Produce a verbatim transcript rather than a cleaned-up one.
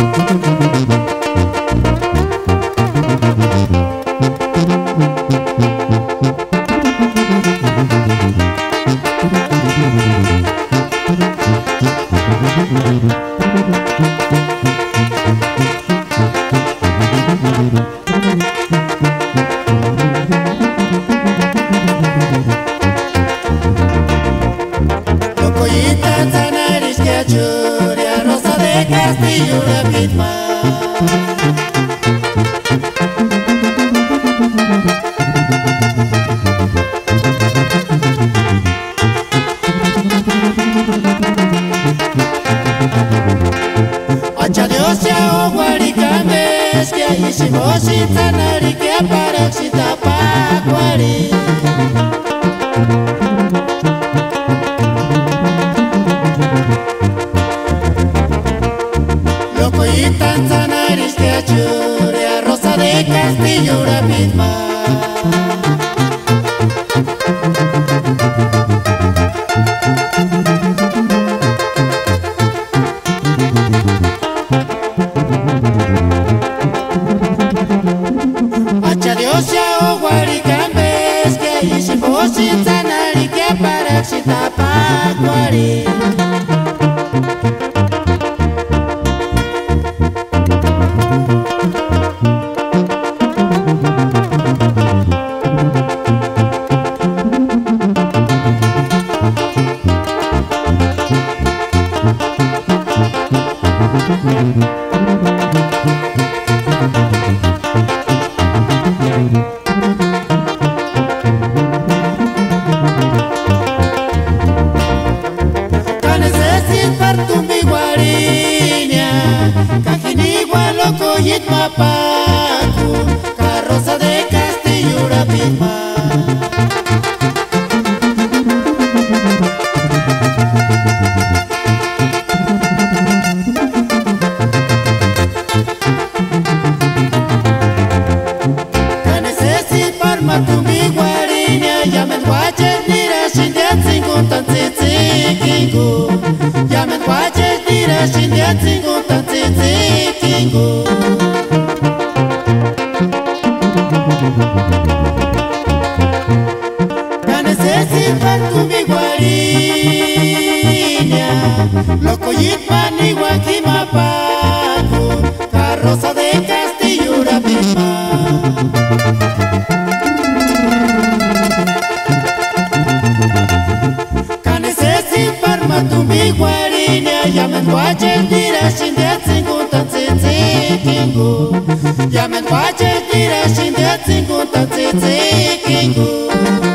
Rosa de Castilla, una vez más. Rosa de Castilla, una vez más. Rosa de Castilla, una vez más. Ca necesi parma tu mi guariña, ya me guaches nira sin diatzingo tan tzikingo. Ya me guaches nira sin diatzingo tan tzikingo. Loco y pani guajimapaco, la Rosa de Castilla, una vez más. Canecesi parma tu mi guariña, ya me guaches tira sin diatzingo tan tzikingo. Ya me guaches tira sin diatzingo tan tzikingo.